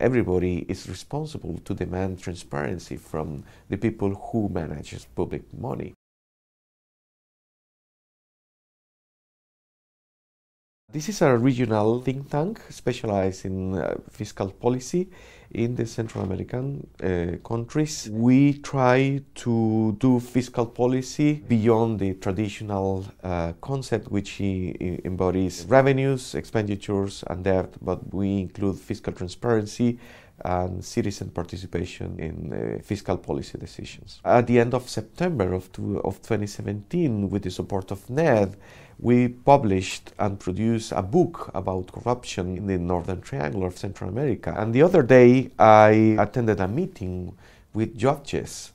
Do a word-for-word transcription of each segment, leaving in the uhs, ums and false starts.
Everybody is responsible to demand transparency from the people who manage public money. This is a regional think tank specialized in uh, fiscal policy in the Central American uh, countries. We try to do fiscal policy beyond the traditional uh, concept, which he embodies revenues, expenditures and debt, but we include fiscal transparency and citizen participation in uh, fiscal policy decisions. At the end of September of, two, of twenty seventeen, with the support of N E D, we published and produced a book about corruption in the Northern Triangle of Central America. And the other day, I attended a meeting with judges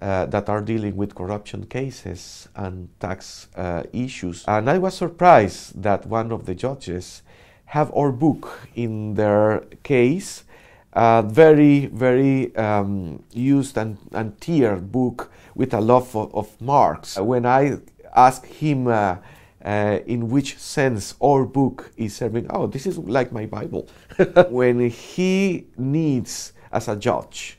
uh, that are dealing with corruption cases and tax uh, issues. And I was surprised that one of the judges have our book in their case. Uh, very, very um, used and, and tiered book with a lot of, of marks. When I asked him uh, uh, in which sense our book is serving, oh, this is like my Bible. When he needs, as a judge,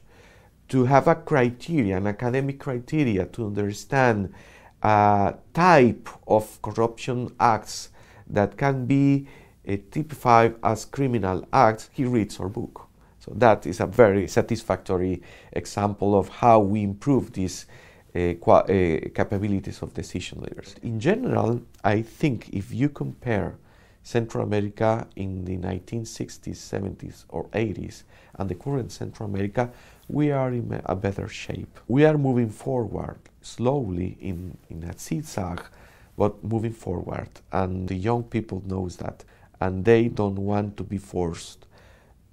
to have a criteria, an academic criteria to understand a type of corruption acts that can be uh, typified as criminal acts, he reads our book. So that is a very satisfactory example of how we improve these uh, qua uh, capabilities of decision leaders. In general, I think if you compare Central America in the nineteen sixties, seventies or eighties and the current Central America, we are in a better shape. We are moving forward slowly in, in a zigzag, but moving forward, and the young people knows that, and they don't want to be forced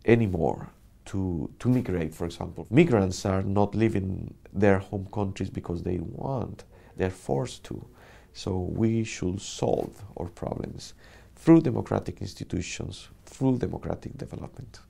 anymore to, to migrate, for example. Migrants are not leaving their home countries because they want, they're forced to. So we should solve our problems through democratic institutions, through democratic development.